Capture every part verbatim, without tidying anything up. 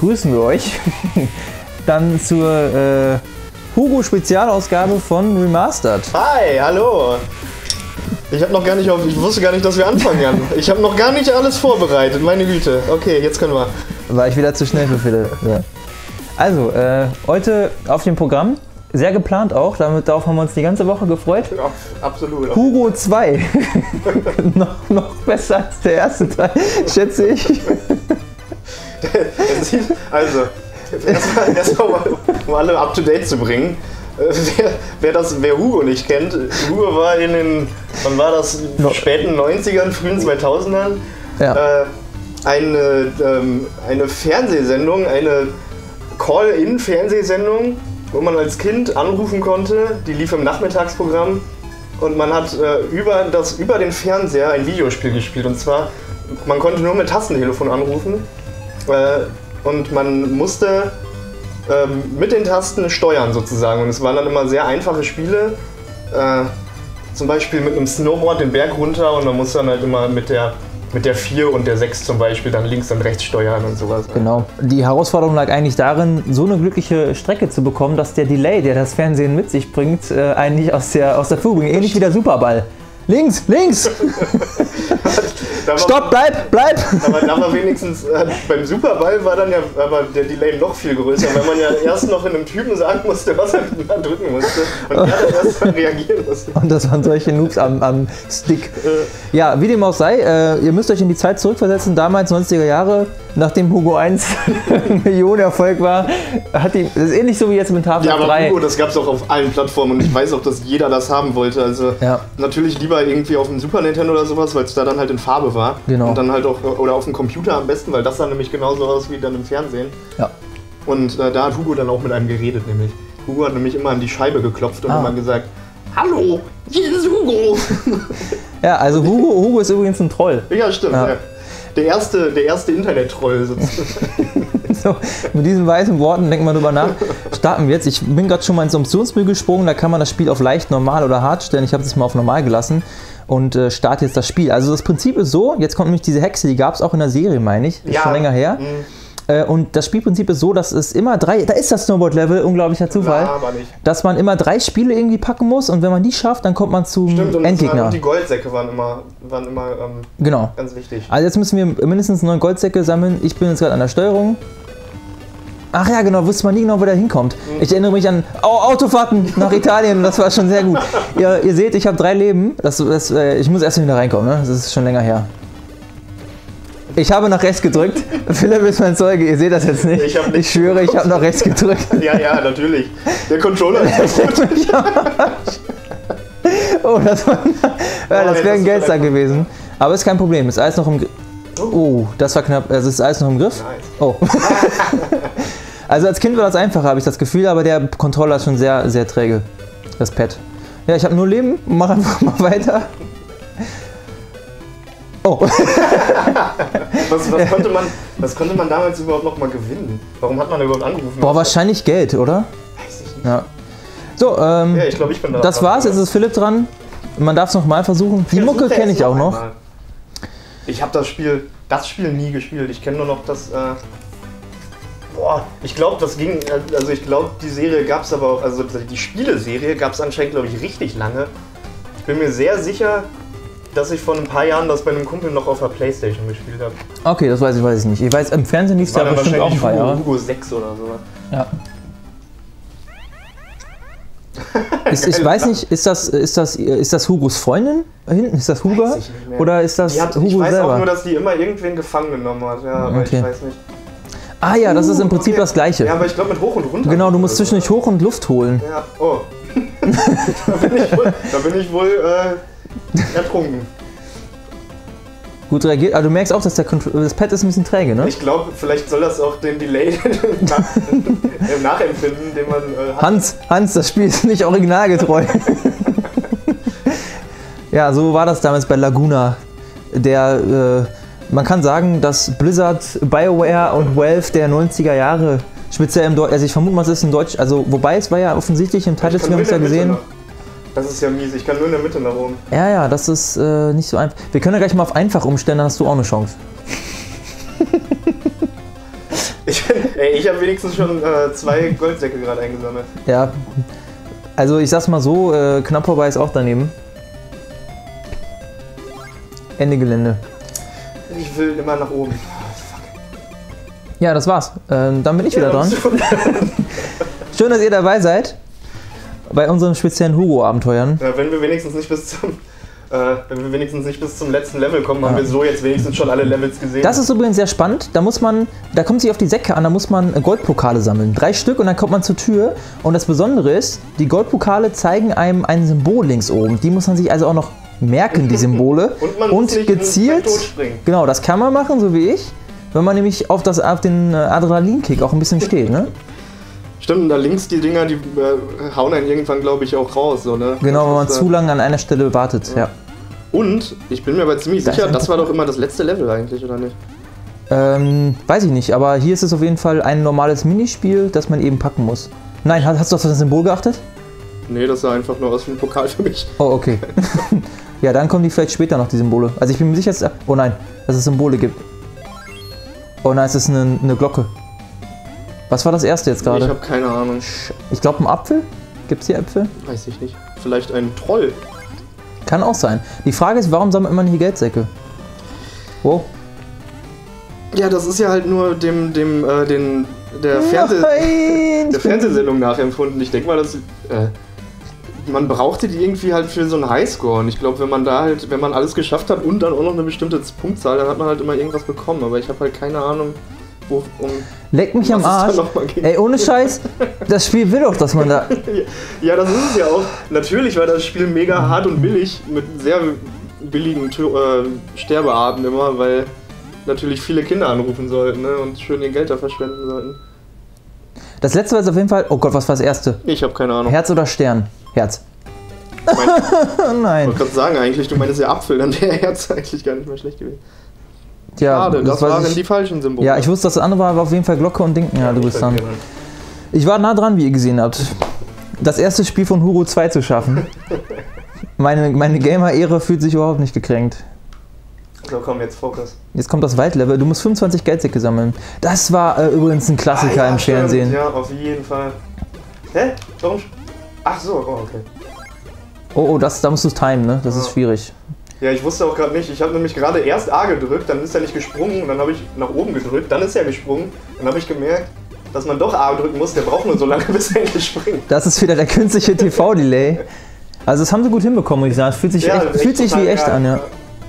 begrüßen wir euch dann zur äh, Hugo-Spezialausgabe von Remastered. Hi, hallo! Ich hab noch gar nicht auf, ich wusste gar nicht, dass wir anfangen, Jan. Ich habe noch gar nicht alles vorbereitet, meine Güte. Okay, jetzt können wir. War ich wieder zu schnell für Philipp. Ja. Also, äh, heute auf dem Programm, sehr geplant auch, damit, darauf haben wir uns die ganze Woche gefreut. Ja, absolut. Hugo zwei. noch, noch besser als der erste Teil, schätze ich. Also, erstmal erst um alle up to date zu bringen. Wer, wer, das, wer Hugo nicht kennt, Hugo war in den, wann war das, späten neunzigern, frühen zweitausendern, ja. äh, eine, ähm, eine Fernsehsendung, eine Call-in-Fernsehsendung, wo man als Kind anrufen konnte, die lief im Nachmittagsprogramm und man hat äh, über, das, über den Fernseher ein Videospiel gespielt und zwar, man konnte nur mit Tastentelefon anrufen äh, und man musste mit den Tasten steuern sozusagen und es waren dann immer sehr einfache Spiele, äh, zum Beispiel mit einem Snowboard den Berg runter und man muss dann halt immer mit der mit der vier und der sechs zum Beispiel dann links und rechts steuern und sowas. Genau. Die Herausforderung lag eigentlich darin, so eine glückliche Strecke zu bekommen, dass der Delay, der das Fernsehen mit sich bringt, äh, einen nicht aus der, aus der Fuge bringt, ähnlich wie der Superball. Links, links! war, Stopp, bleib, bleib! Aber da war wenigstens, äh, beim Superball war dann ja aber der Delay noch viel größer, weil man ja erst noch in einem Typen sagen musste, was er drücken musste und er dann erst mal reagieren musste. Und das waren solche Noobs am, am Stick. Ja, wie dem auch sei, äh, ihr müsst euch in die Zeit zurückversetzen, damals neunziger Jahre, nachdem Hugo eins Millionenerfolg war, hat die, das ist ähnlich so wie jetzt mit Half-Life drei. Ja, aber Hugo, das gab es auch auf allen Plattformen und ich weiß auch, dass jeder das haben wollte, also ja. Natürlich lieber irgendwie auf dem Super Nintendo oder sowas, weil es da dann halt in Farbe war. Genau. Und dann halt auch, oder auf dem Computer am besten, weil das dann nämlich genauso aus wie dann im Fernsehen. Ja. Und äh, da hat Hugo dann auch mit einem geredet, nämlich. Hugo hat nämlich immer an die Scheibe geklopft und ah. immer gesagt, hallo, hier ist Hugo! Ja, also Hugo, Hugo ist übrigens ein Troll. Ja, stimmt. Ja. Ja. Der erste, der erste Internet-Troll sozusagen. So, mit diesen weißen Worten denkt man drüber nach. Starten wir jetzt. Ich bin gerade schon mal ins Optionsmenü gesprungen. Da kann man das Spiel auf leicht, normal oder hart stellen. Ich habe es mal auf normal gelassen und äh, starte jetzt das Spiel. Also das Prinzip ist so, jetzt kommt nämlich diese Hexe, die gab es auch in der Serie, meine ich. Ist ja. schon länger her. Mhm. Äh, und das Spielprinzip ist so, dass es immer drei, da ist das Snowboard-Level, unglaublicher Zufall, Na, aber nicht. dass man immer drei Spiele irgendwie packen muss und wenn man die schafft, dann kommt man zum Stimmt, und Endgegner. Und die Goldsäcke waren immer, waren immer ähm, genau. ganz wichtig. Also jetzt müssen wir mindestens neun Goldsäcke sammeln. Ich bin jetzt gerade an der Steuerung. Ach ja, genau, wusste man nie genau, wo der hinkommt. Ich erinnere mich an Autofahrten nach Italien, das war schon sehr gut. Ihr, ihr seht, ich habe drei Leben. Das, das, ich muss erst mal wieder reinkommen, ne? Das ist schon länger her. Ich habe nach rechts gedrückt. Philipp ist mein Zeuge, ihr seht das jetzt nicht. Ich, nicht ich schwöre, ich habe nach rechts gedrückt. Ja, ja, natürlich. Der Controller ist kaputt. Oh, das, war, ja, das wäre ein Geldsack gewesen. Aber ist kein Problem, ist alles noch im Griff. Oh, das war knapp. Also ist alles noch im Griff? Oh. Also als Kind war das einfacher, habe ich das Gefühl, aber der Controller ist schon sehr, sehr träge. Das Pad. Ja, ich habe nur Leben, mach einfach mal weiter. Oh. was, was, konnte man, was konnte man damals überhaupt noch mal gewinnen? Warum hat man überhaupt angerufen? Boah, wahrscheinlich Geld, oder? Weiß ich nicht. Ja. So, ähm, ja, ich glaube, ich bin da. Das war's, jetzt ist Philipp dran. Man darf es nochmal versuchen. Die Mucke kenne ich auch noch. Einmal. Ich habe das Spiel, das Spiel nie gespielt. Ich kenne nur noch das... Äh Boah, ich glaube, das ging, also ich glaube, die Serie gab es aber auch, also die Spieleserie gab es anscheinend, glaube ich, richtig lange. Ich bin mir sehr sicher, dass ich vor ein paar Jahren das bei einem Kumpel noch auf der Playstation gespielt habe. Okay, das weiß ich, weiß ich nicht. Ich weiß, im Fernsehen lief es ja bestimmt auch ein paar Jahre. Hugo sechs oder so. Ja. Ist, ich weiß nicht, ist das, ist, das, ist das Hugos Freundin hinten? Ist das Hugo? Oder ist das hat, Hugo selber? Ich weiß selber. auch nur, dass die immer irgendwen gefangen genommen hat, ja, aber okay. ich weiß nicht. Ah ja, das uh, ist im Prinzip okay. das Gleiche. Ja, aber ich glaube mit hoch und runter. Genau, du musst zwischendurch hoch und Luft holen. Ja, oh. da bin ich wohl, da bin ich wohl äh, ertrunken. Gut reagiert, aber du merkst auch, dass der das Pad ist ein bisschen träge, ne? Ich glaube, vielleicht soll das auch den Delay nachempfinden, den man äh, hat. Hans, Hans, das Spiel ist nicht originalgetreu. Ja, so war das damals bei Laguna. Der... Äh, Man kann sagen, dass Blizzard, BioWare und Valve der neunziger Jahre, speziell im Deutsch, also ich vermute mal, es ist in Deutsch, also wobei es war ja offensichtlich im Titel, wir haben es ja gesehen. Nach. Das ist ja mies, ich kann nur in der Mitte nach oben. Ja, ja, das ist äh, nicht so einfach. Wir können ja gleich mal auf einfach umstellen, dann hast du auch eine Chance. ich, Ey, ich habe wenigstens schon äh, zwei Goldsäcke gerade eingesammelt. Ja, also ich sag's mal so, äh, knapp vorbei ist auch daneben. Ende Gelände. Ich will immer nach oben. Ja, das war's. Ähm, dann bin ich wieder dran. Schön, dass ihr dabei seid. Bei unseren speziellen Hugo-Abenteuern. Ja, wenn wir wenigstens nicht bis zum äh, wenn wir wenigstens nicht bis zum letzten Level kommen, ja. Haben wir so jetzt wenigstens schon alle Levels gesehen. Das ist übrigens sehr spannend. Da muss man, da kommt sich auf die Säcke an, da muss man Goldpokale sammeln. Drei Stück und dann kommt man zur Tür. Und das Besondere ist, die Goldpokale zeigen einem ein Symbol links oben. Die muss man sich also auch noch merken, die Symbole. Und man muss und gezielt. Genau, das kann man machen, so wie ich. Wenn man nämlich auf, das, auf den Adrenalinkick auch ein bisschen steht, ne? Stimmt, da links die Dinger, die äh, hauen einen irgendwann, glaube ich, auch raus, so, ne? Genau, wenn man zu lange an einer Stelle wartet, ja. ja. Und, ich bin mir aber ziemlich sicher, das war doch immer das letzte Level eigentlich, oder nicht? Ähm, weiß ich nicht, aber hier ist es auf jeden Fall ein normales Minispiel, das man eben packen muss. Nein, hast, hast du auf das Symbol geachtet? Nee, das sah einfach nur aus wie ein Pokal für mich. Oh, okay. Ja, dann kommen die vielleicht später noch, die Symbole. Also ich bin mir sicher, dass, oh nein, dass es Symbole gibt. Oh nein, es ist eine, eine Glocke. Was war das erste jetzt gerade? Ich habe keine Ahnung. Ich glaube, ein Apfel? Gibt es hier Äpfel? Weiß ich nicht. Vielleicht ein Troll. Kann auch sein. Die Frage ist, warum sammelt man hier Geldsäcke? Wow. Ja, das ist ja halt nur dem, dem, äh, den, der, Fernseh der Fernsehsendung nachempfunden. Ich denke mal, dass, äh, man brauchte die irgendwie halt für so einen Highscore. Und ich glaube, wenn man da halt, wenn man alles geschafft hat und dann auch noch eine bestimmte Punktzahl, dann hat man halt immer irgendwas bekommen. Aber ich habe halt keine Ahnung, wo... Um Leck mich am Arsch. Ey, ohne Scheiß, das Spiel will doch, dass man da... Ja, das ist es ja auch. Natürlich war das Spiel mega hart und billig, mit sehr billigen äh, Sterbearten immer, weil natürlich viele Kinder anrufen sollten, ne? Und schön ihr Geld da verschwenden sollten. Das letzte war jetzt auf jeden Fall... Oh Gott, was war das erste? Ich habe keine Ahnung. Herz oder Stern? Herz. Ich mein, nein. Ich wollte gerade sagen, eigentlich, du meinst ja Apfel, dann wäre Herz eigentlich gar nicht mehr schlecht gewesen. Ja, schade, das, das waren die falschen Symbole. Ja, ich wusste, dass das andere war, war auf jeden Fall Glocke und Denken. Ja, ja, du bist dran. Gerne. Ich war nah dran, wie ihr gesehen habt, das erste Spiel von Hugo zwei zu schaffen. Meine, meine Gamer-Ehre fühlt sich überhaupt nicht gekränkt. So, komm, jetzt Fokus. Jetzt kommt das Waldlevel. Du musst fünfundzwanzig Geldsäcke sammeln. Das war äh, übrigens ein Klassiker ah, ja, im Fernsehen. Stimmt, ja, auf jeden Fall. Hä? Warum? Ach so, oh, okay. Oh, oh, das, da musst du es timen, ne? Das ja. ist schwierig. Ja, ich wusste auch gerade nicht. Ich habe nämlich gerade erst A gedrückt, dann ist er nicht gesprungen und dann habe ich nach oben gedrückt, dann ist er gesprungen. Dann habe ich gemerkt, dass man doch A drücken muss. Der braucht nur so lange, bis er endlich springt. Das ist wieder der künstliche T V-Delay. Also das haben sie gut hinbekommen, muss ich sagen. Es fühlt sich, ja, echt, fühlt sich wie echt an, ja.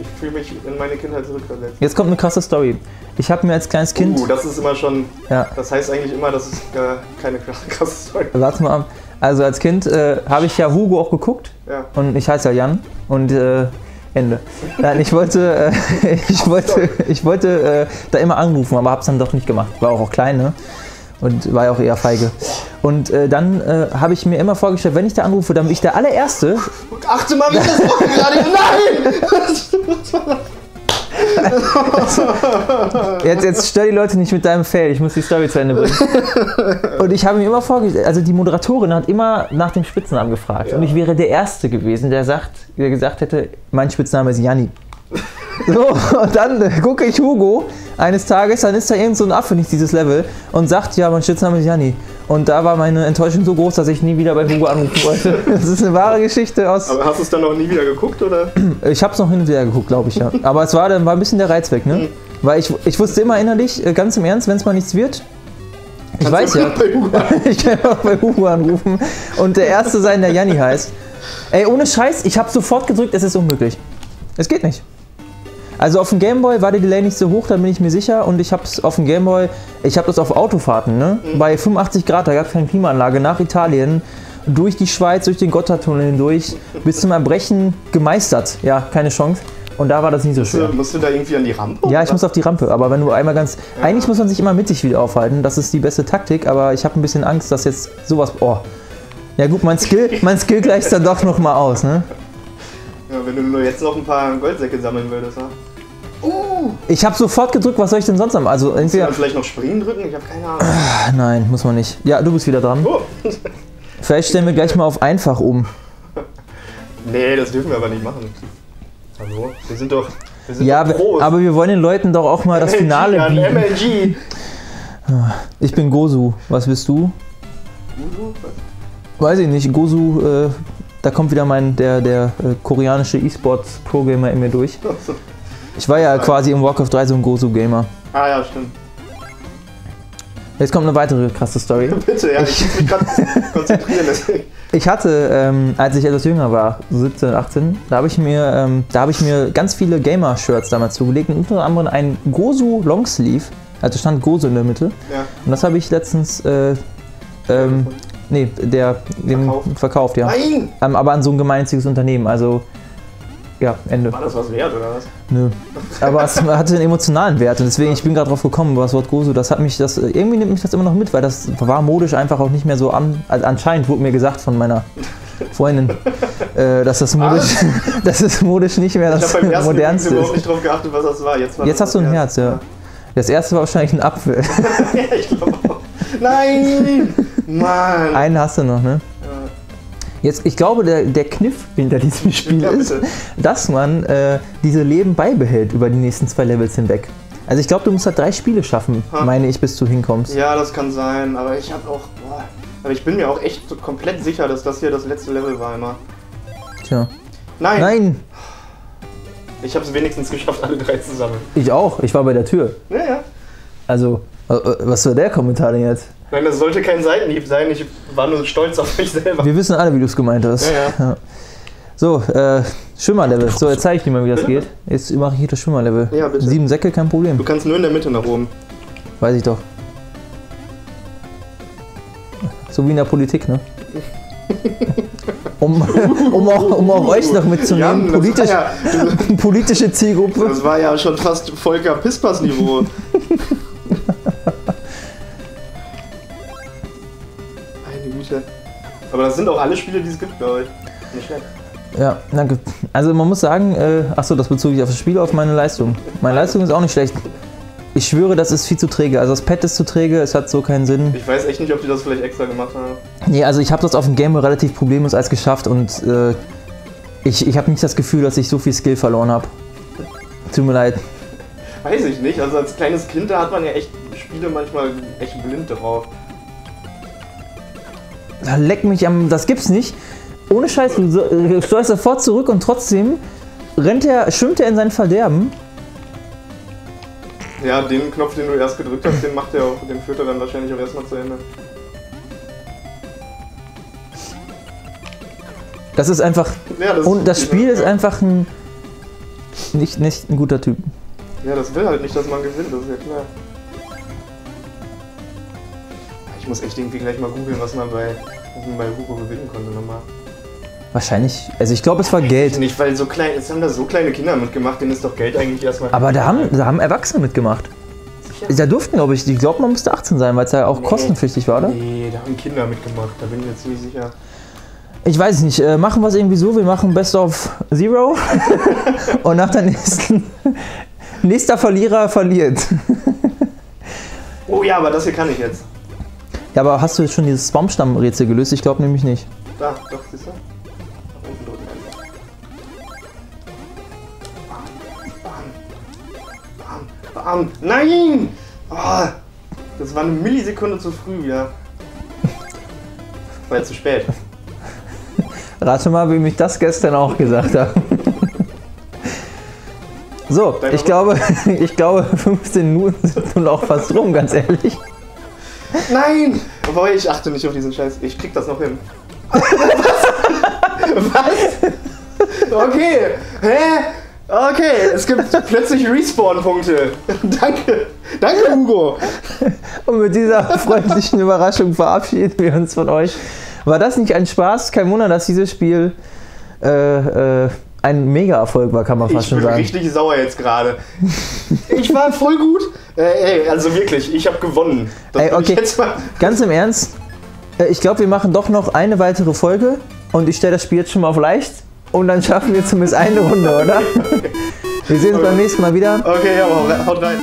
Ich fühle mich in meine Kindheit zurückversetzt. Jetzt kommt eine krasse Story. Ich habe mir als kleines Kind... Uh, das ist immer schon... Ja. Das heißt eigentlich immer, das ist gar keine krasse Story. Warte mal ab. Also als Kind äh, habe ich ja Hugo auch geguckt. Ja. Und ich heiße ja Jan. Und äh, Ende. Nein, ich wollte, äh, ich wollte, ich wollte äh, da immer anrufen, aber habe es dann doch nicht gemacht. War auch, auch klein, ne? Und war ja auch eher feige. Und äh, dann äh, habe ich mir immer vorgestellt, wenn ich da anrufe, dann bin ich der allererste. Und achte mal, wie das Wort gerade... Nein! Also, jetzt, jetzt stör die Leute nicht mit deinem Fail, ich muss die Story zu Ende bringen. Und ich habe mir immer vorgestellt, also die Moderatorin hat immer nach dem Spitznamen gefragt. Ja. Und ich wäre der Erste gewesen, der, sagt, der gesagt hätte, mein Spitzname ist Janni. So, und dann äh, gucke ich Hugo eines Tages, dann ist da irgend so ein Affe, nicht dieses Level, und sagt, ja, mein Spitzname ist Janni. Und da war meine Enttäuschung so groß, dass ich nie wieder bei Hugo anrufen wollte. Das ist eine wahre Geschichte aus... Aber hast du es dann auch nie wieder geguckt, oder? Ich habe es noch hin und wieder geguckt, glaube ich, ja. Aber es war dann war ein bisschen der Reiz weg, ne? Mhm. Weil ich, ich wusste immer innerlich, ganz im Ernst, wenn es mal nichts wird... Ich Kannst weiß ja, ich kann auch bei Hugo anrufen und der Erste sein, der Janni heißt. Ey, ohne Scheiß, ich habe sofort gedrückt, es ist unmöglich. Es geht nicht. Also auf dem Gameboy war der Delay nicht so hoch, da bin ich mir sicher. Und ich habe es auf dem Gameboy, ich habe das auf Autofahrten, ne? Mhm. Bei fünfundachtzig Grad, da gab es keine Klimaanlage, nach Italien, durch die Schweiz, durch den Gotthardtunnel hindurch, bis zum Erbrechen gemeistert. Ja, keine Chance. Und da war das nicht so schön. Musst du da irgendwie an die Rampe? Ja, ich muss auf die Rampe, aber wenn du einmal ganz... Ja. Eigentlich muss man sich immer mittig wieder aufhalten, das ist die beste Taktik, aber ich habe ein bisschen Angst, dass jetzt sowas... Oh. Ja gut, mein Skill, mein Skill gleicht dann doch nochmal aus, ne? Ja, wenn du nur jetzt noch ein paar Goldsäcke sammeln würdest, ne? Uh! Ich habe sofort gedrückt, was soll ich denn sonst haben? Also entweder... Muss man vielleicht noch springen drücken? Ich habe keine Ahnung. Ah, nein, muss man nicht. Ja, du bist wieder dran. Oh. Vielleicht stellen wir gleich mal auf einfach um. Nee, das dürfen wir aber nicht machen. Hallo? Wir sind doch... Wir sind ja, doch Pros. Aber wir wollen den Leuten doch auch mal das M L G Finale bieten. M L G. Ich bin Gozu. Was bist du? Gozu? Weiß ich nicht. Gozu, äh, da kommt wieder mein, der, der äh, koreanische E-Sports-Pro-Gamer in mir durch. Ich war ja quasi im Warcraft drei so ein Gozu-Gamer. Ah ja, stimmt. Jetzt kommt eine weitere krasse Story. Bitte, ja, ich muss mich gerade konzentrieren. Deswegen. Ich hatte, ähm, als ich etwas jünger war, so siebzehn, achtzehn, da habe ich, ähm, hab ich mir ganz viele Gamer-Shirts damals zugelegt und unter anderem ein Gozu Longsleeve, also stand Gozu in der Mitte. Ja. Und das habe ich letztens, äh, ähm, nee, der, dem verkauft. verkauft, ja. Nein! Ähm, aber an so ein gemeinnütziges Unternehmen, also, ja, Ende. War das was wert, oder was? Nö. Aber es hatte einen emotionalen Wert und deswegen, ich bin gerade drauf gekommen, über das Wort Gozu, das hat mich, das, irgendwie nimmt mich das immer noch mit, weil das war modisch einfach auch nicht mehr so an, also anscheinend wurde mir gesagt von meiner Freundin, äh, dass das modisch, das ist modisch nicht mehr das Modernste ist. Ich habe beim ersten Mal überhaupt nicht drauf geachtet, was das war. Jetzt, war Jetzt das hast das du ein Herz, ja. ja. Das erste war wahrscheinlich ein Apfel. Ja, ich glaube auch. Nein! Mann! Einen hast du noch, ne? Jetzt, ich glaube, der, der Kniff hinter diesem Spiel ja, ist, dass man äh, diese Leben beibehält über die nächsten zwei Levels hinweg. Also ich glaube, du musst halt drei Spiele schaffen, ha. meine ich, bis du hinkommst. Ja, das kann sein, aber ich habe auch, boah, aber ich bin mir auch echt so komplett sicher, dass das hier das letzte Level war immer. Tja. Nein! Nein! Ich habe es wenigstens geschafft, alle drei zusammen. Ich auch, ich war bei der Tür. Ja, ja. Also, was war der Kommentar denn jetzt? Nein, das sollte kein Seitenhieb sein, ich war nur stolz auf mich selber. Wir wissen alle, wie du es gemeint hast. Ja, ja. Ja. So, äh, Schwimmerlevel. So, jetzt zeige ich dir mal, wie das geht. Jetzt mache ich hier das Schwimmerlevel. Ja, bitte. Sieben Säcke, kein Problem. Du kannst nur in der Mitte nach oben. Weiß ich doch. So wie in der Politik, ne? Um, um, auch, um auch euch noch mitzunehmen, Jan, Politisch, ja, politische Zielgruppe. Das war ja schon fast Volker Pispas-Niveau. Aber das sind auch alle Spiele, die es gibt, glaube ich. Nicht schlecht. Ja, danke. Also man muss sagen, äh, achso, das bezog ich auf das Spiel, auf meine Leistung. Meine Leistung ist auch nicht schlecht. Ich schwöre, das ist viel zu träge. Also das Pad ist zu träge, es hat so keinen Sinn. Ich weiß echt nicht, ob die das vielleicht extra gemacht haben. Nee, also ich habe das auf dem Gameboy relativ problemlos als geschafft und äh, ich, ich habe nicht das Gefühl, dass ich so viel Skill verloren habe. Tut mir leid. Weiß ich nicht, also als kleines Kind, da hat man ja echt Spiele manchmal echt blind drauf. Leck mich am. Das gibt's nicht. Ohne Scheiß, du steuerst sofort zurück und trotzdem rennt er, schwimmt er in sein Verderben. Ja, den Knopf, den du erst gedrückt hast, den macht er auch, den führt er dann wahrscheinlich auch erstmal zu Ende. Das ist einfach. Ja, das und ist das Spiel ist einfach ein. Nicht, nicht ein guter Typ. Ja, das will halt nicht, dass man gewinnt, das ist ja klar. Ich muss echt irgendwie gleich mal googeln, was man bei, was man bei Hugo gewinnen konnte nochmal. Wahrscheinlich, also ich glaube, es war Geld. Ich nicht, weil so klein, jetzt haben da so kleine Kinder mitgemacht, denen ist doch Geld eigentlich erstmal. Aber da haben, da haben Erwachsene mitgemacht. Sicher? Da durften, glaube ich, ich glaube, man musste achtzehn sein, weil es ja auch nee, kostenpflichtig war, oder? Nee, da haben Kinder mitgemacht, da bin ich jetzt ziemlich sicher. Ich weiß nicht, äh, machen wir es irgendwie so, wir machen Best of Zero und nach der nächsten, nächster Verlierer verliert. Oh ja, aber das hier kann ich jetzt. Ja, aber hast du jetzt schon dieses Baumstamm-Rätsel gelöst? Ich glaube nämlich nicht. Da, doch, siehst du? Bam, bam, bam, bam. Nein! Oh, das war eine Millisekunde zu früh wieder. War ja zu spät. Rate mal, wie mich das gestern auch gesagt hat. So, Deine ich glaube, ich glaube, fünfzehn Minuten sind nun auch fast rum, ganz ehrlich. Nein! Boah, ich achte nicht auf diesen Scheiß. Ich krieg das noch hin. Was? Was? Okay. Hä? Okay, es gibt plötzlich Respawn-Punkte. Danke. Danke, Hugo. Und mit dieser freundlichen Überraschung verabschieden wir uns von euch. War das nicht ein Spaß? Kein Wunder, dass dieses Spiel äh, äh, ein Mega-Erfolg war, kann man fast schon sagen. Ich bin richtig sauer jetzt gerade. Ich war voll gut. Äh, ey, also wirklich, ich habe gewonnen. Das ey, okay. Ich jetzt mal ganz im Ernst, ich glaube, wir machen doch noch eine weitere Folge und ich stelle das Spiel jetzt schon mal auf leicht und dann schaffen wir zumindest eine Runde, oder? Okay. Wir sehen uns okay. beim nächsten Mal wieder. Okay, ja, haut rein.